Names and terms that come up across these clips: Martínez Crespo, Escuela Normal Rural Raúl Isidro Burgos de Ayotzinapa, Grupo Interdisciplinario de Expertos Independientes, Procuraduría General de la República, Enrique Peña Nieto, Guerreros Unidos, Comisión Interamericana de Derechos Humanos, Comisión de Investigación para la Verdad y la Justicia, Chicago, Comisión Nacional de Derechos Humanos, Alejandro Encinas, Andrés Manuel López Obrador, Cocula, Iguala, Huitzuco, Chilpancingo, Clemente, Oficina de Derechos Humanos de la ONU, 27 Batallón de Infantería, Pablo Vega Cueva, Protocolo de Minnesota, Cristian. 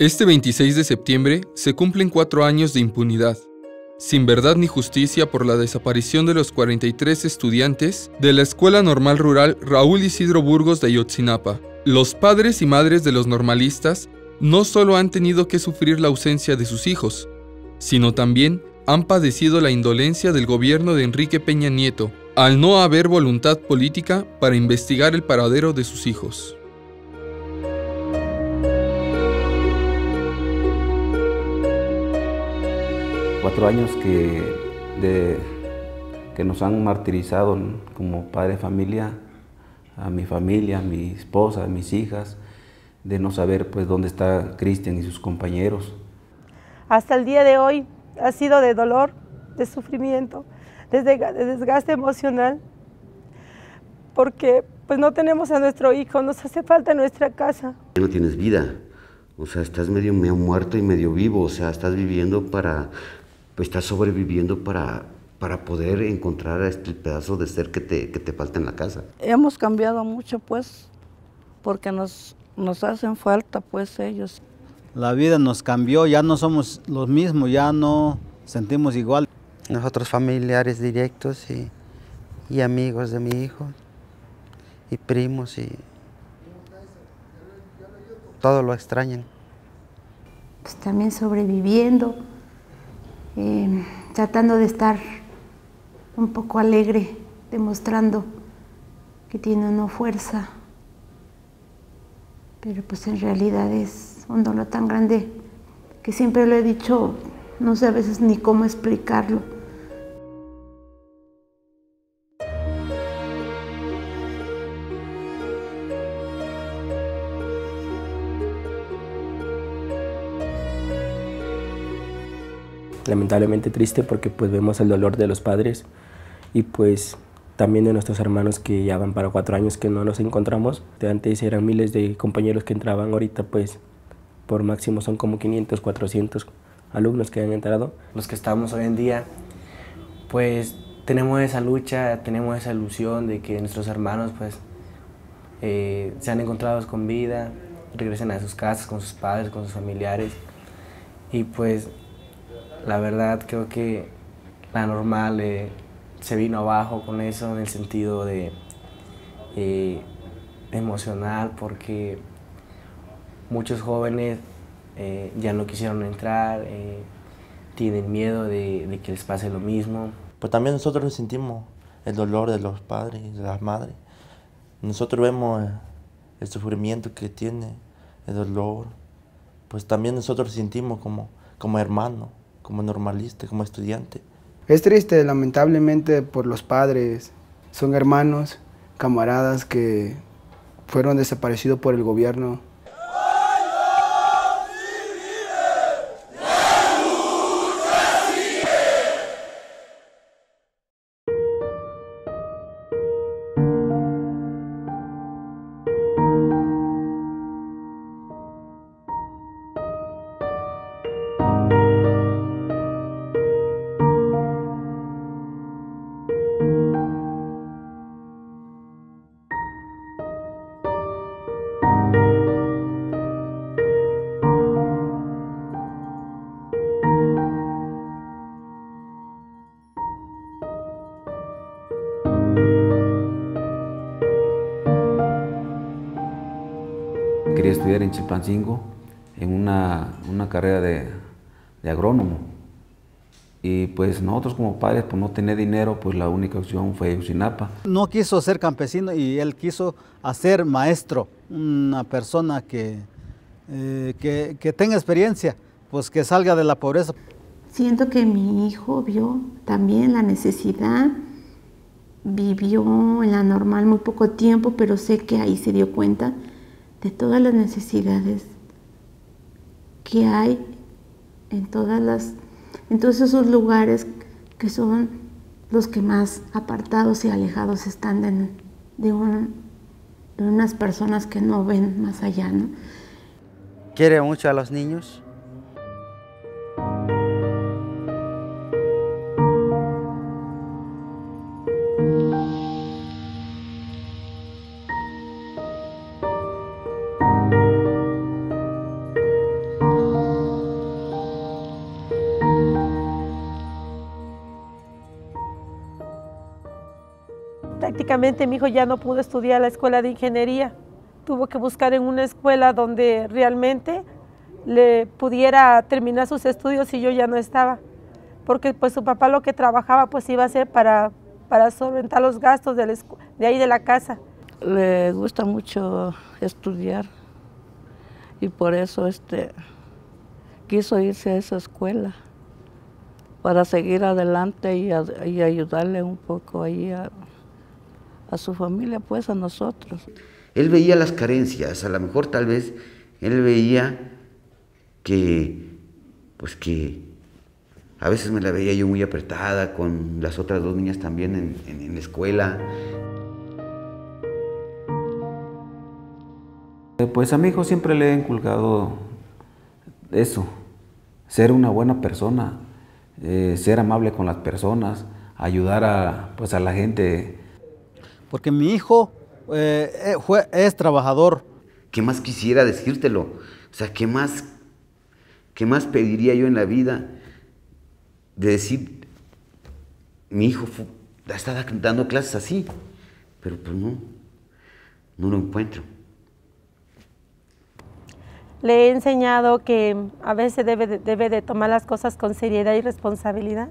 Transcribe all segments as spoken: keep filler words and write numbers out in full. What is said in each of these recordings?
Este veintiséis de septiembre se cumplen cuatro años de impunidad, sin verdad ni justicia por la desaparición de los cuarenta y tres estudiantes de la Escuela Normal Rural Raúl Isidro Burgos de Ayotzinapa. Los padres y madres de los normalistas no solo han tenido que sufrir la ausencia de sus hijos, sino también han padecido la indolencia del gobierno de Enrique Peña Nieto, al no haber voluntad política para investigar el paradero de sus hijos. Cuatro años que, de, que nos han martirizado como padre de familia, a mi familia, a mi esposa, a mis hijas, de no saber pues dónde está Cristian y sus compañeros. Hasta el día de hoy ha sido de dolor, de sufrimiento, de desgaste emocional, porque pues no tenemos a nuestro hijo, nos hace falta nuestra casa. No tienes vida, o sea, estás medio, medio muerto y medio vivo, o sea, estás viviendo para... Pues estás sobreviviendo para, para poder encontrar este pedazo de ser que te, que te falta en la casa. Hemos cambiado mucho, pues, porque nos, nos hacen falta, pues, ellos. La vida nos cambió, ya no somos los mismos, ya no sentimos igual. Nosotros familiares directos y, y amigos de mi hijo, y primos, y todo lo extrañan. Pues también sobreviviendo. Eh, tratando de estar un poco alegre, demostrando que tiene una fuerza, pero pues en realidad es un dolor tan grande que siempre lo he dicho, no sé a veces ni cómo explicarlo. Lamentablemente triste porque pues vemos el dolor de los padres y pues también de nuestros hermanos que ya van para cuatro años que no nos encontramos. De antes eran miles de compañeros que entraban, ahorita pues por máximo son como quinientos, cuatrocientos alumnos que han entrado. Los que estamos hoy en día pues tenemos esa lucha, tenemos esa ilusión de que nuestros hermanos pues eh, sean encontrados con vida, regresen a sus casas con sus padres, con sus familiares y pues... La verdad creo que la normal eh, se vino abajo con eso en el sentido de eh, emocional porque muchos jóvenes eh, ya no quisieron entrar, eh, tienen miedo de, de que les pase lo mismo. Pues también nosotros sentimos el dolor de los padres, de las madres. Nosotros vemos el sufrimiento que tiene, el dolor. Pues también nosotros sentimos como, como hermanos, como normalista, como estudiante. Es triste, lamentablemente, por los padres. Son hermanos, camaradas que fueron desaparecidos por el gobierno. Quería estudiar en Chilpancingo en una, una carrera de, de agrónomo y pues nosotros como padres por no tener dinero pues la única opción fue Ayotzinapa. No quiso ser campesino y él quiso hacer maestro, una persona que, eh, que, que tenga experiencia, pues que salga de la pobreza. Siento que mi hijo vio también la necesidad, vivió en la normal muy poco tiempo, pero sé que ahí se dio cuenta de todas las necesidades que hay en todas las, en todos esos lugares que son los que más apartados y alejados están de, de, un, de unas personas que no ven más allá, ¿no? Quiere mucho a los niños. prácticamente mi hijo ya no pudo estudiar la escuela de ingeniería, tuvo que buscar en una escuela donde realmente le pudiera terminar sus estudios y yo ya no estaba, porque pues su papá lo que trabajaba pues iba a ser para, para solventar los gastos de, la, de ahí de la casa. Le gusta mucho estudiar y por eso este, quiso irse a esa escuela, para seguir adelante y, a, y ayudarle un poco ahí a, a su familia, pues a nosotros. Él veía las carencias, a lo mejor tal vez él veía que, pues que a veces me la veía yo muy apretada con las otras dos niñas también en, en, en la escuela. Pues a mi hijo siempre le he inculcado eso, ser una buena persona, eh, ser amable con las personas, ayudar a, pues a la gente. Porque mi hijo eh, fue, es trabajador. ¿Qué más quisiera decírtelo? O sea, ¿qué más, qué más pediría yo en la vida de decir, mi hijo fue, está dando clases así? Pero pues no, no lo encuentro. Le he enseñado que a veces debe de, debe de tomar las cosas con seriedad y responsabilidad.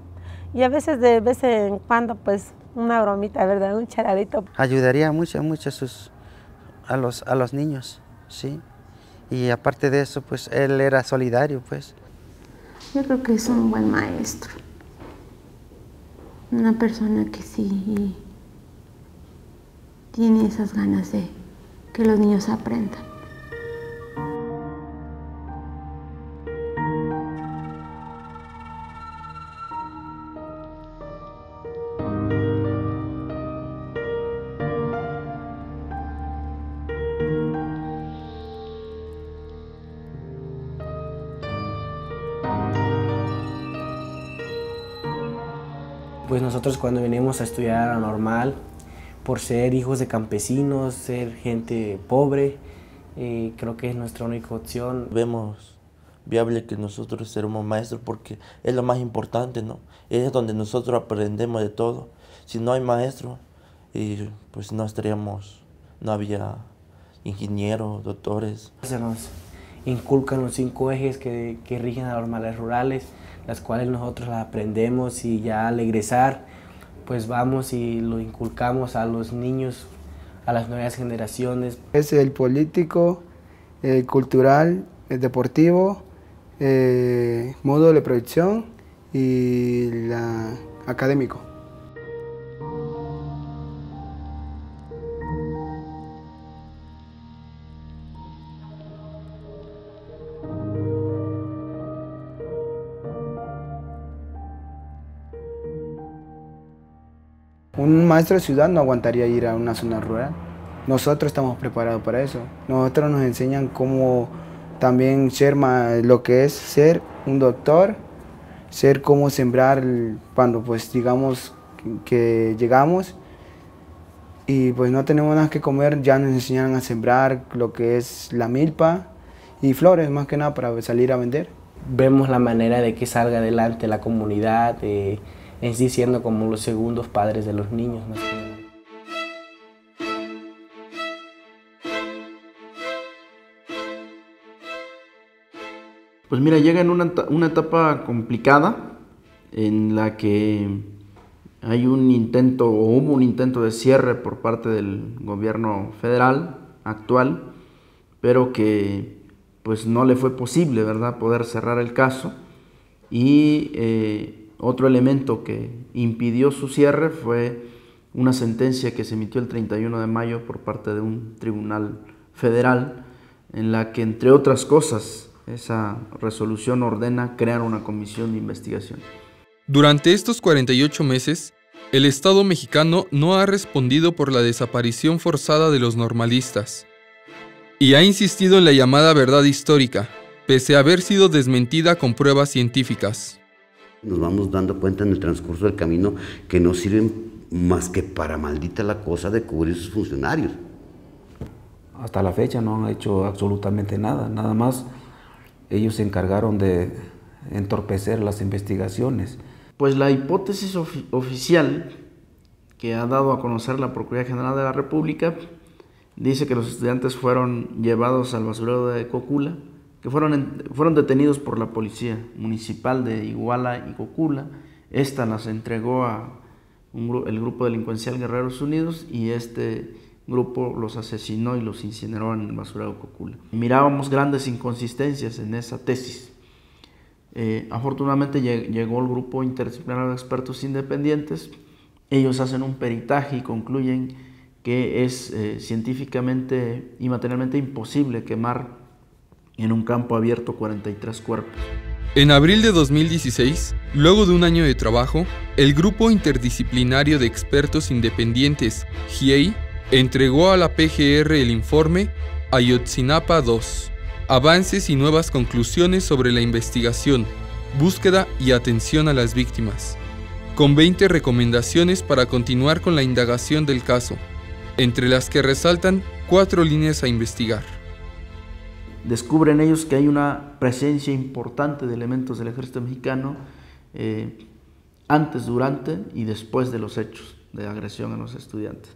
Y a veces, de vez en cuando, pues, una bromita, ¿verdad? Un charadito. Ayudaría mucho, mucho a, sus, a, los, a los niños, ¿sí? Y aparte de eso, pues, él era solidario, pues. Yo creo que es un buen maestro. Una persona que sí tiene esas ganas de que los niños aprendan. Pues nosotros cuando venimos a estudiar a la normal, por ser hijos de campesinos, ser gente pobre, eh, creo que es nuestra única opción. Vemos viable que nosotros seremos maestros porque es lo más importante, ¿no? Es donde nosotros aprendemos de todo. Si no hay maestro, eh, pues no estaríamos, no había ingenieros, doctores. Se nos inculcan los cinco ejes que, que rigen a las normales rurales, las cuales nosotros las aprendemos y ya al egresar, pues vamos y lo inculcamos a los niños, a las nuevas generaciones. Es el político, el cultural, el deportivo, el modo de producción y el académico. Un maestro de ciudad no aguantaría ir a una zona rural. Nosotros estamos preparados para eso. Nosotros nos enseñan cómo también ser lo que es ser un doctor, ser cómo sembrar cuando pues digamos que llegamos y pues no tenemos nada que comer, ya nos enseñan a sembrar lo que es la milpa y flores más que nada para salir a vender. Vemos la manera de que salga adelante la comunidad, eh, en sí siendo como los segundos padres de los niños. Pues mira, llega en una, una etapa complicada en la que hay un intento o hubo un intento de cierre por parte del gobierno federal actual, pero que pues no le fue posible, ¿verdad?, poder cerrar el caso y eh, otro elemento que impidió su cierre fue una sentencia que se emitió el treinta y uno de mayo por parte de un tribunal federal en la que, entre otras cosas, esa resolución ordena crear una comisión de investigación. Durante estos cuarenta y ocho meses, el Estado mexicano no ha respondido por la desaparición forzada de los normalistas y ha insistido en la llamada verdad histórica, pese a haber sido desmentida con pruebas científicas. Nos vamos dando cuenta en el transcurso del camino que no sirven más que para maldita la cosa de cubrir sus funcionarios. Hasta la fecha no han hecho absolutamente nada, nada más ellos se encargaron de entorpecer las investigaciones. Pues la hipótesis ofi- oficial que ha dado a conocer la Procuraduría General de la República, dice que los estudiantes fueron llevados al basurero de Cocula, que fueron, en, fueron detenidos por la policía municipal de Iguala y Cocula. Esta las entregó a un, el grupo delincuencial Guerreros Unidos, y este grupo los asesinó y los incineró en el basurero de Cocula. Mirábamos grandes inconsistencias en esa tesis. Eh, afortunadamente lleg llegó el Grupo Interdisciplinario de Expertos Independientes. Ellos hacen un peritaje y concluyen que es eh, científicamente y materialmente imposible quemar en un campo abierto cuarenta y tres cuerpos. En abril de dos mil dieciséis, luego de un año de trabajo, el Grupo Interdisciplinario de Expertos Independientes, G I E I, entregó a la P G R el informe Ayotzinapa dos, Avances y nuevas conclusiones sobre la investigación, búsqueda y atención a las víctimas, con veinte recomendaciones para continuar con la indagación del caso, entre las que resaltan cuatro líneas a investigar. Descubren ellos que hay una presencia importante de elementos del ejército mexicano eh, antes, durante y después de los hechos de agresión a los estudiantes.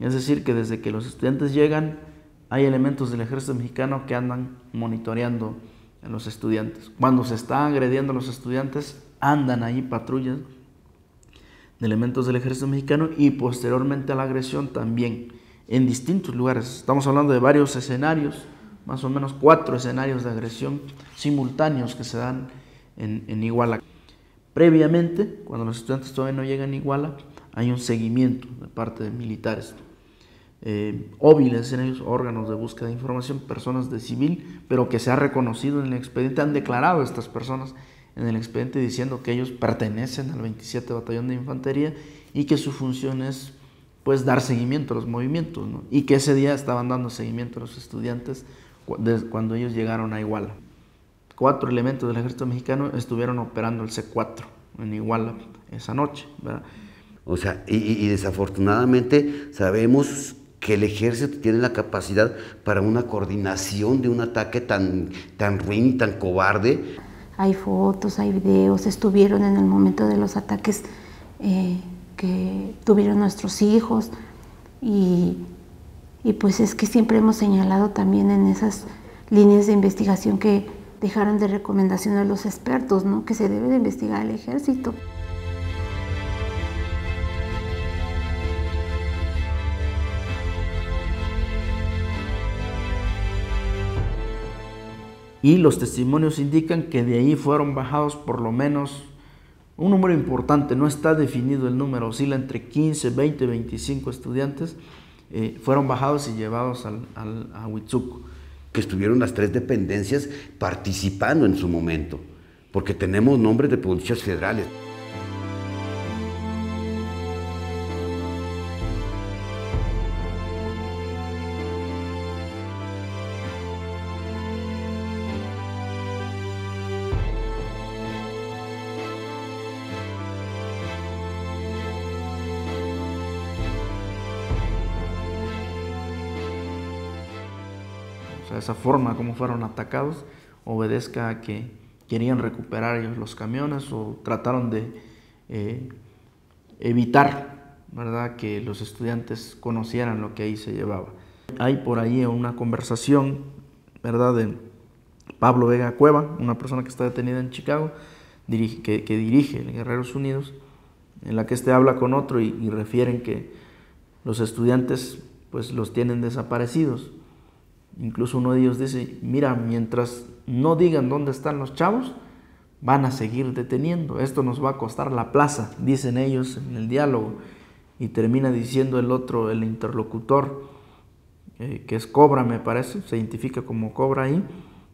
Es decir, que desde que los estudiantes llegan, hay elementos del ejército mexicano que andan monitoreando a los estudiantes. Cuando se está agrediendo a los estudiantes, andan ahí patrullas de elementos del ejército mexicano, y posteriormente a la agresión también, en distintos lugares. Estamos hablando de varios escenarios, más o menos cuatro escenarios de agresión simultáneos que se dan en, en Iguala. Previamente, cuando los estudiantes todavía no llegan a Iguala, hay un seguimiento de parte de militares. Eh, óviles en ellos, órganos de búsqueda de información, personas de civil, pero que se ha reconocido en el expediente, han declarado estas personas en el expediente diciendo que ellos pertenecen al veintisiete Batallón de Infantería y que su función es pues dar seguimiento a los movimientos, ¿no? Y que ese día estaban dando seguimiento a los estudiantes cu desde cuando ellos llegaron a Iguala. Cuatro elementos del ejército mexicano estuvieron operando el C cuatro en Iguala esa noche, ¿verdad? O sea, y, y desafortunadamente sabemos que el ejército tiene la capacidad para una coordinación de un ataque tan, tan ruin y tan cobarde. Hay fotos, hay videos, estuvieron en el momento de los ataques eh, que tuvieron nuestros hijos, y, y pues es que siempre hemos señalado también en esas líneas de investigación que dejaron de recomendación a los expertos, ¿no? Que se debe de investigar el ejército. Y los testimonios indican que de ahí fueron bajados por lo menos un número importante, no está definido el número, oscila entre quince, veinte, veinticinco estudiantes, eh, fueron bajados y llevados al, al, a Huitzuco. Que estuvieron las tres dependencias participando en su momento, porque tenemos nombres de policías federales. O sea, esa forma como fueron atacados obedezca a que querían recuperar ellos los camiones o trataron de eh, evitar, ¿verdad?, que los estudiantes conocieran lo que ahí se llevaba. Hay por ahí una conversación, ¿verdad?, de Pablo Vega Cueva, una persona que está detenida en Chicago, dirige, que, que dirige el Guerreros Unidos, en la que este habla con otro y, y refieren que los estudiantes pues los tienen desaparecidos. Incluso uno de ellos dice, mira, mientras no digan dónde están los chavos, van a seguir deteniendo. Esto nos va a costar la plaza, dicen ellos en el diálogo. Y termina diciendo el otro, el interlocutor, eh, que es Cobra, me parece, se identifica como Cobra ahí,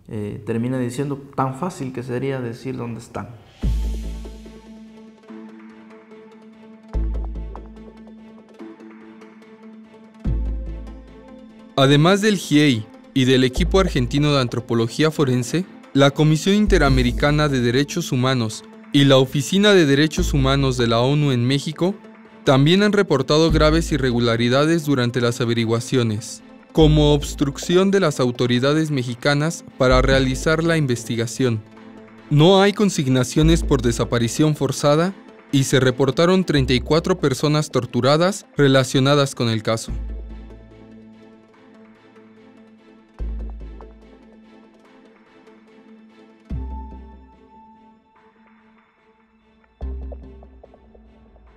eh, termina diciendo, tan fácil que sería decir dónde están. Además del G I E I y del equipo argentino de antropología forense, la Comisión Interamericana de Derechos Humanos y la Oficina de Derechos Humanos de la ONU en México también han reportado graves irregularidades durante las averiguaciones, como obstrucción de las autoridades mexicanas para realizar la investigación. No hay consignaciones por desaparición forzada y se reportaron treinta y cuatro personas torturadas relacionadas con el caso.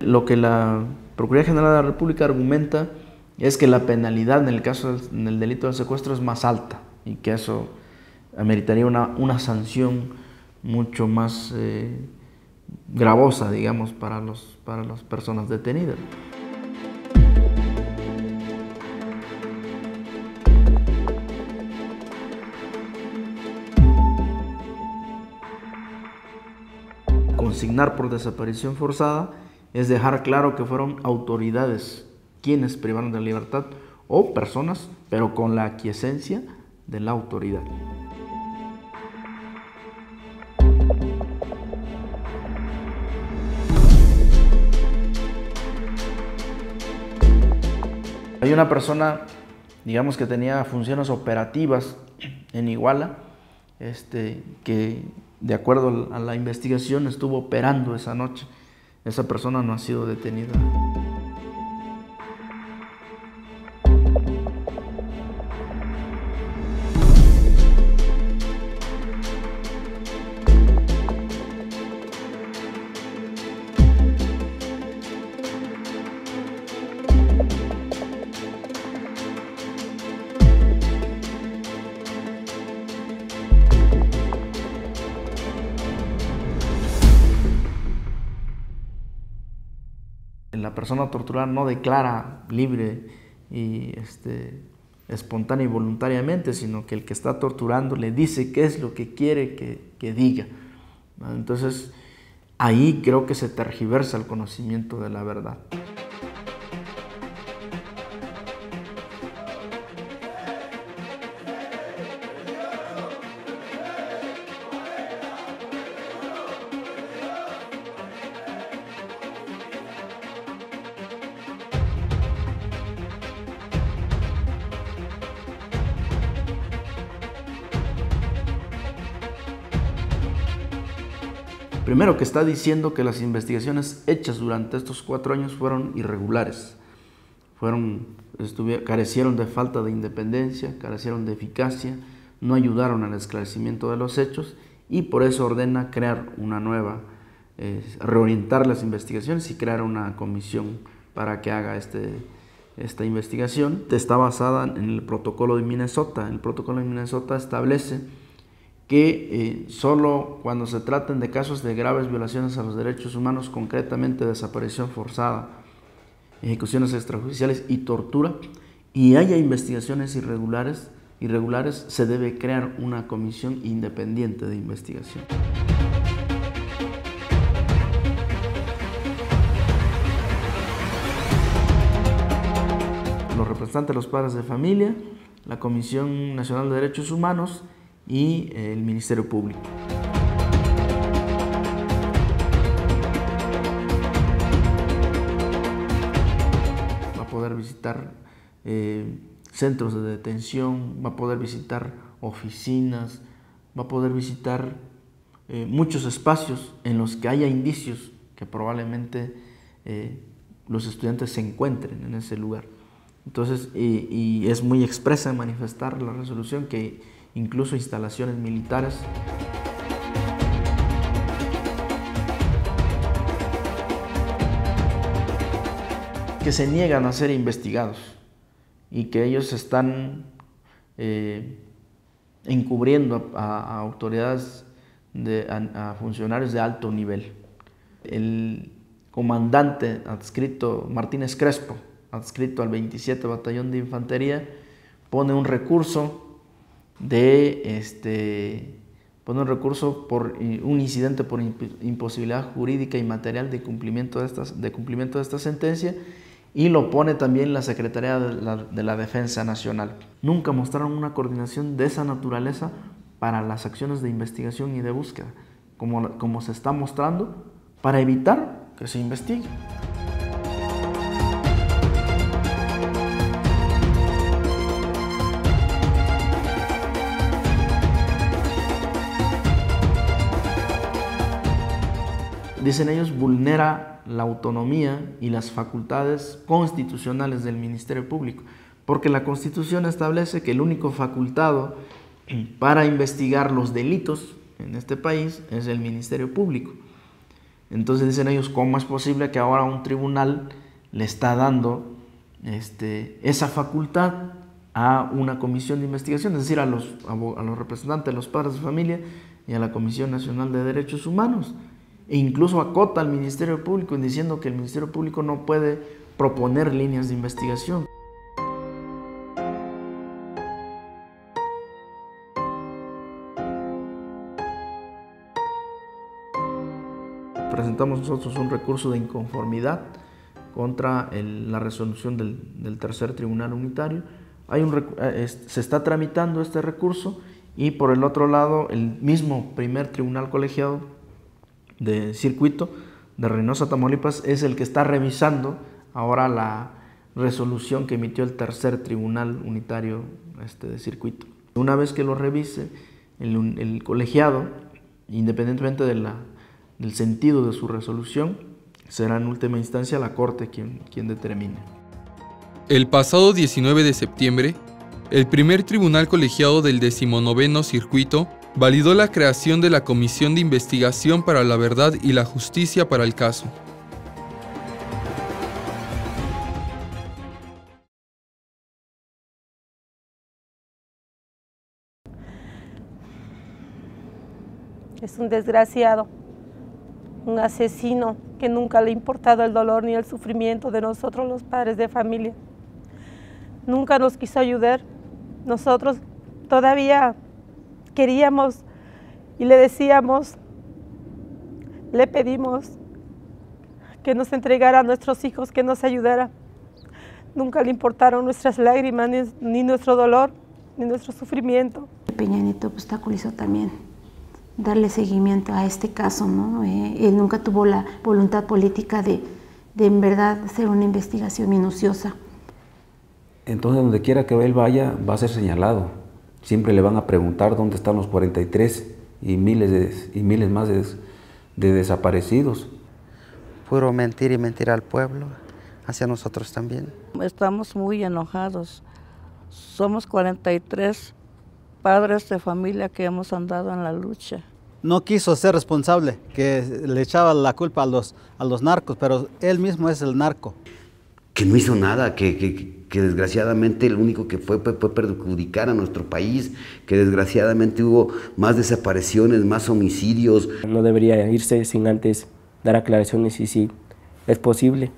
Lo que la Procuraduría General de la República argumenta es que la penalidad en el caso en el delito de secuestro es más alta y que eso ameritaría una, una sanción mucho más eh, gravosa, digamos, para, los, para las personas detenidas. Consignar por desaparición forzada es dejar claro que fueron autoridades quienes privaron de libertad o personas, pero con la aquiescencia de la autoridad. Hay una persona, digamos, que tenía funciones operativas en Iguala, este, que de acuerdo a la investigación estuvo operando esa noche. Esa persona no ha sido detenida. La persona torturada no declara libre y este, espontánea y voluntariamente, sino que el que está torturando le dice qué es lo que quiere que, que diga. Entonces, ahí creo que se tergiversa el conocimiento de la verdad. Primero, que está diciendo que las investigaciones hechas durante estos cuatro años fueron irregulares, fueron, carecieron de falta de independencia, carecieron de eficacia, no ayudaron al esclarecimiento de los hechos y por eso ordena crear una nueva, eh, reorientar las investigaciones y crear una comisión para que haga este, esta investigación. Está basada en el Protocolo de Minnesota. El Protocolo de Minnesota establece que eh, solo cuando se traten de casos de graves violaciones a los derechos humanos, concretamente desaparición forzada, ejecuciones extrajudiciales y tortura, y haya investigaciones irregulares, irregulares se debe crear una comisión independiente de investigación. Los representantes de los padres de familia, la Comisión Nacional de Derechos Humanos y el Ministerio Público. Va a poder visitar eh, centros de detención, va a poder visitar oficinas, va a poder visitar eh, muchos espacios en los que haya indicios que probablemente eh, los estudiantes se encuentren en ese lugar. Entonces, y, y es muy expresa en manifestar la resolución que incluso instalaciones militares. Que se niegan a ser investigados y que ellos están eh, encubriendo a, a autoridades, de, a, a funcionarios de alto nivel. El comandante adscrito, Martínez Crespo, adscrito al veintisiete Batallón de Infantería, pone un recurso de este, poner un recurso por un incidente por imposibilidad jurídica y material de cumplimiento de, estas, de cumplimiento de esta sentencia, y lo pone también la Secretaría de la, de la Defensa Nacional. Nunca mostraron una coordinación de esa naturaleza para las acciones de investigación y de búsqueda, como, como se está mostrando, para evitar que se investigue. dicen ellos, vulnera la autonomía y las facultades constitucionales del Ministerio Público, porque la Constitución establece que el único facultado para investigar los delitos en este país es el Ministerio Público. Entonces dicen ellos, ¿cómo es posible que ahora un tribunal le está dando este, esa facultad a una comisión de investigación? Es decir, a los, a los representantes, a los padres de familia y a la Comisión Nacional de Derechos Humanos. E incluso acota al Ministerio Público diciendo que el Ministerio Público no puede proponer líneas de investigación. Presentamos nosotros un recurso de inconformidad contra el, la resolución del, del tercer tribunal unitario. Hay un, es, se está tramitando este recurso y por el otro lado el mismo primer tribunal colegiado de circuito de Reynosa, Tamaulipas, es el que está revisando ahora la resolución que emitió el tercer tribunal unitario este, de circuito. Una vez que lo revise el, el colegiado, independientemente de la el sentido de su resolución, será en última instancia la Corte quien, quien determine. El pasado diecinueve de septiembre, el primer tribunal colegiado del decimonoveno circuito validó la creación de la Comisión de Investigación para la Verdad y la Justicia para el caso. Es un desgraciado. Un asesino que nunca le ha importado el dolor ni el sufrimiento de nosotros los padres de familia. Nunca nos quiso ayudar. Nosotros todavía queríamos y le decíamos, le pedimos que nos entregara a nuestros hijos, que nos ayudara. Nunca le importaron nuestras lágrimas, ni, ni nuestro dolor, ni nuestro sufrimiento. Peña Nieto obstaculizó también darle seguimiento a este caso, ¿no? Eh, él nunca tuvo la voluntad política de, de en verdad hacer una investigación minuciosa. Entonces, donde quiera que él vaya, va a ser señalado. Siempre le van a preguntar dónde están los cuarenta y tres y miles, de, y miles más de, de desaparecidos. Puro mentir y mentir al pueblo, hacia nosotros también. Estamos muy enojados. Somos cuarenta y tres padres de familia que hemos andado en la lucha. No quiso ser responsable, que le echaba la culpa a los, a los narcos, pero él mismo es el narco. Que no hizo nada, que, que, que desgraciadamente lo único que fue, fue, fue perjudicar a nuestro país, que desgraciadamente hubo más desapariciones, más homicidios. No debería irse sin antes dar aclaraciones y si es posible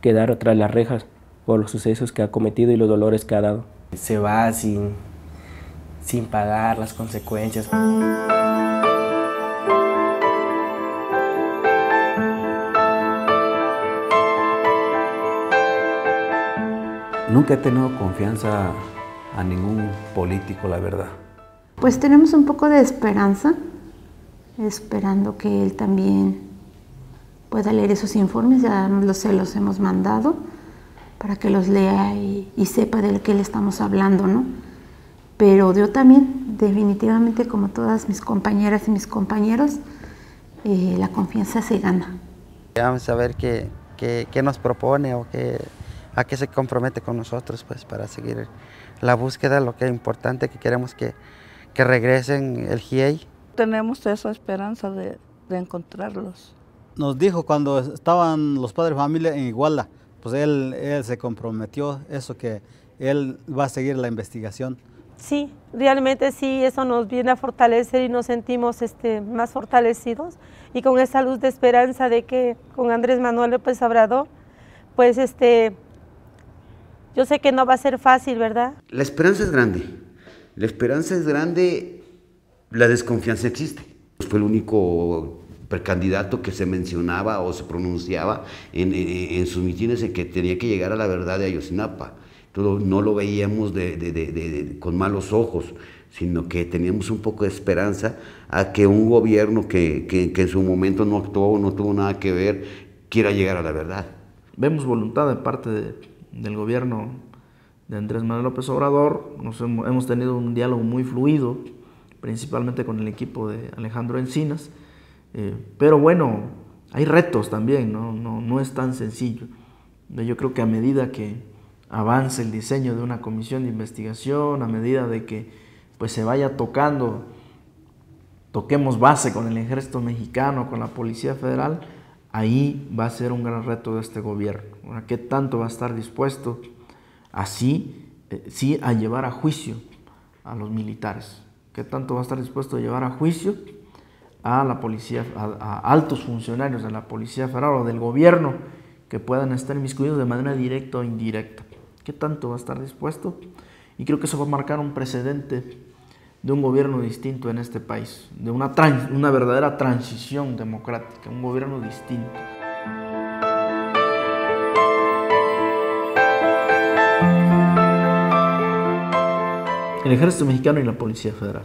quedar tras las rejas por los sucesos que ha cometido y los dolores que ha dado. Se va sin... sin pagar las consecuencias. Nunca he tenido confianza a ningún político, la verdad. Pues tenemos un poco de esperanza, esperando que él también pueda leer esos informes, ya se los hemos mandado, para que los lea y, y sepa de qué le estamos hablando, ¿no? Pero yo también, definitivamente, como todas mis compañeras y mis compañeros, eh, la confianza se gana. Vamos a ver qué, qué, qué nos propone o qué, a qué se compromete con nosotros, pues, para seguir la búsqueda, lo que es importante, que queremos que, que regresen el G I E I. Tenemos esa esperanza de, de encontrarlos. Nos dijo cuando estaban los padres de familia en Iguala, pues él, él se comprometió eso, que él va a seguir la investigación. Sí, realmente sí, eso nos viene a fortalecer y nos sentimos este, más fortalecidos y con esa luz de esperanza de que con Andrés Manuel López Obrador, pues este, yo sé que no va a ser fácil, ¿verdad? La esperanza es grande, la esperanza es grande, la desconfianza existe. Fue el único precandidato que se mencionaba o se pronunciaba en, en, en sus mítines en que tenía que llegar a la verdad de Ayotzinapa. No lo veíamos de, de, de, de, de, con malos ojos, sino que teníamos un poco de esperanza a que un gobierno que, que, que en su momento no actuó, no tuvo nada que ver, quiera llegar a la verdad. Vemos voluntad de parte de, del gobierno de Andrés Manuel López Obrador. Nos hemos, hemos tenido un diálogo muy fluido, principalmente con el equipo de Alejandro Encinas, eh, pero bueno, hay retos también, ¿no? No, no es tan sencillo. Yo creo que a medida que avance el diseño de una comisión de investigación, a medida de que pues, se vaya tocando, toquemos base con el ejército mexicano, con la Policía Federal, ahí va a ser un gran reto de este gobierno. Ahora, ¿qué tanto va a estar dispuesto así, eh, sí, a llevar a juicio a los militares? ¿Qué tanto va a estar dispuesto a llevar a juicio a la policía, a, a altos funcionarios de la Policía Federal o del gobierno que puedan estar inmiscuidos de manera directa o indirecta? ¿Qué tanto va a estar dispuesto? Y creo que eso va a marcar un precedente de un gobierno distinto en este país, de una, trans, una verdadera transición democrática, un gobierno distinto. El Ejército Mexicano y la Policía Federal.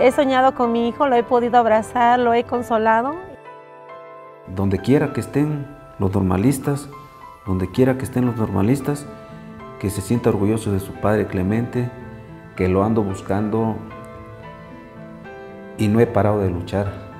He soñado con mi hijo, lo he podido abrazar, lo he consolado. Donde quiera que estén los normalistas, donde quiera que estén los normalistas, que se sienta orgulloso de su padre Clemente, que lo ando buscando y no he parado de luchar.